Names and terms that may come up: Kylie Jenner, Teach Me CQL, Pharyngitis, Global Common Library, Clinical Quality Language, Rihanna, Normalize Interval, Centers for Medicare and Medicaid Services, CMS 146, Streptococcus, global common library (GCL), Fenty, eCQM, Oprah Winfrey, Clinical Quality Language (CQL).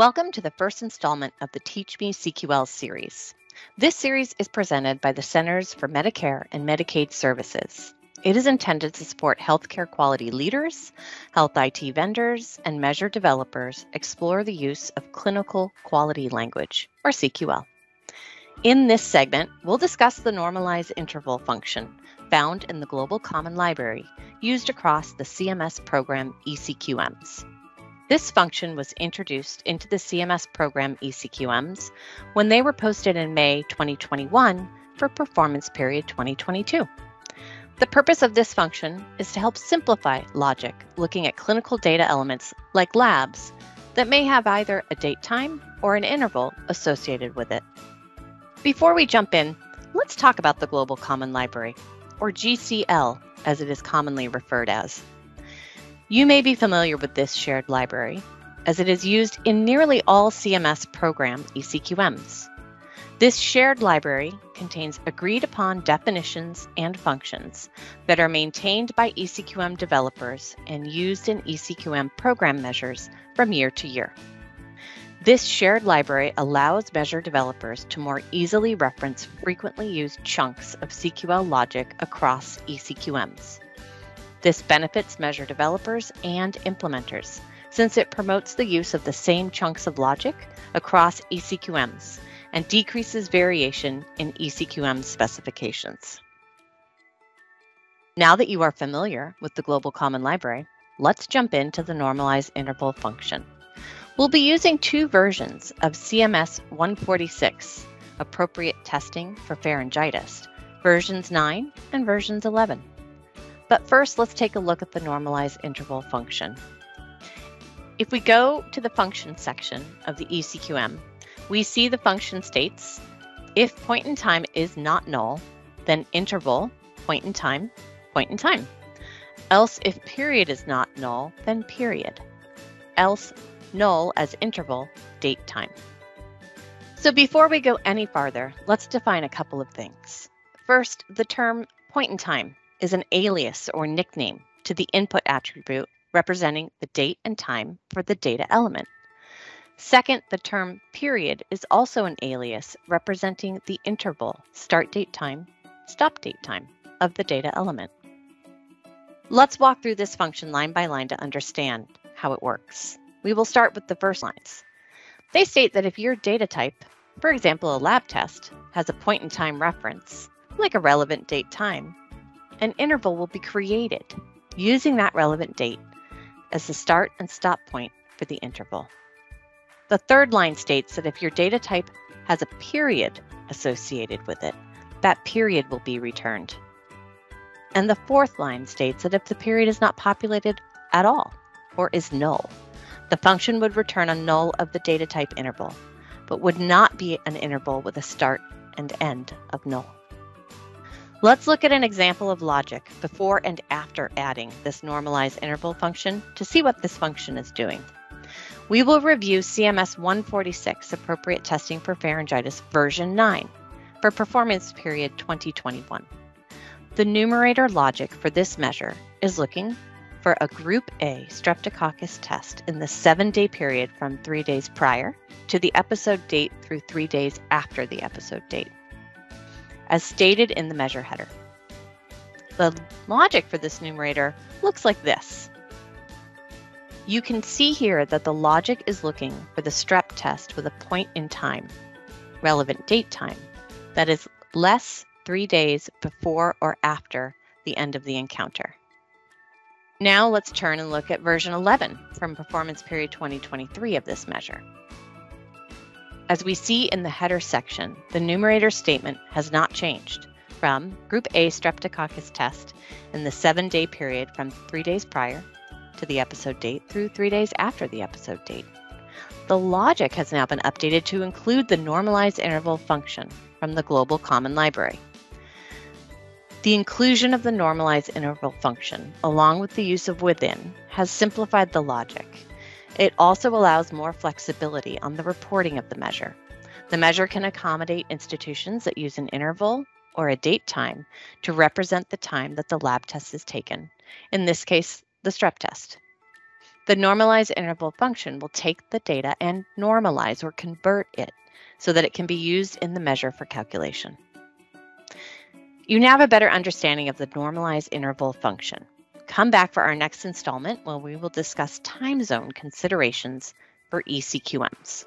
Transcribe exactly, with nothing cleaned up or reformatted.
Welcome to the first installment of the Teach Me C Q L series. This series is presented by the Centers for Medicare and Medicaid Services. It is intended to support healthcare quality leaders, health I T vendors, and measure developers explore the use of clinical quality language, or C Q L. In this segment, we'll discuss the Normalize Interval function found in the Global Common Library used across the C M S program e C Q Ms. This function was introduced into the C M S program e C Q Ms when they were posted in May twenty twenty-one for performance period twenty twenty-two. The purpose of this function is to help simplify logic looking at clinical data elements like labs that may have either a date time or an interval associated with it. Before we jump in, let's talk about the Global Common Library, or G C L as it is commonly referred as. You may be familiar with this shared library as it is used in nearly all C M S program e C Q Ms. This shared library contains agreed upon definitions and functions that are maintained by e C Q M developers and used in e C Q M program measures from year to year. This shared library allows measure developers to more easily reference frequently used chunks of C Q L logic across e C Q Ms. This benefits measure developers and implementers since it promotes the use of the same chunks of logic across e C Q Ms and decreases variation in e C Q M specifications. Now that you are familiar with the Global Common Library, let's jump into the Normalize Interval function. We'll be using two versions of C M S one forty-six, Appropriate Testing for Pharyngitis, versions nine and versions eleven. But first, let's take a look at the Normalize Interval function. If we go to the function section of the e C Q M, we see the function states, if point in time is not null, then interval, point in time, point in time. Else, if period is not null, then period. Else, null as interval, date time. So before we go any farther, let's define a couple of things. First, the term point in time is an alias or nickname to the input attribute representing the date and time for the data element. Second, the term period is also an alias representing the interval start date time, stop date time of the data element. Let's walk through this function line by line to understand how it works. We will start with the first lines. They state that if your data type, for example, a lab test, has a point in time reference, like a relevant date time, an interval will be created using that relevant date as the start and stop point for the interval. The third line states that if your data type has a period associated with it, that period will be returned. And the fourth line states that if the period is not populated at all or is null, the function would return a null of the data type interval, but would not be an interval with a start and end of null. Let's look at an example of logic before and after adding this normalize interval function to see what this function is doing. We will review C M S one forty-six, Appropriate Testing for Pharyngitis, version nine, for performance period twenty twenty-one. The numerator logic for this measure is looking for a Group A Streptococcus test in the seven-day period from three days prior to the episode date through three days after the episode date, as stated in the measure header. The logic for this numerator looks like this. You can see here that the logic is looking for the strep test with a point in time, relevant date time, that is less three days before or after the end of the encounter. Now let's turn and look at version eleven from performance period twenty twenty-three of this measure. As we see in the header section, the numerator statement has not changed from Group A Streptococcus test in the seven-day period from three days prior to the episode date through three days after the episode date. The logic has now been updated to include the normalized interval function from the Global Common Library. The inclusion of the normalized interval function, along with the use of within, has simplified the logic. It also allows more flexibility on the reporting of the measure. The measure can accommodate institutions that use an interval or a date time to represent the time that the lab test is taken, in this case, the strep test. The normalize interval function will take the data and normalize or convert it so that it can be used in the measure for calculation. You now have a better understanding of the normalize interval function. Come back for our next installment where we will discuss time zone considerations for E C Q Ms.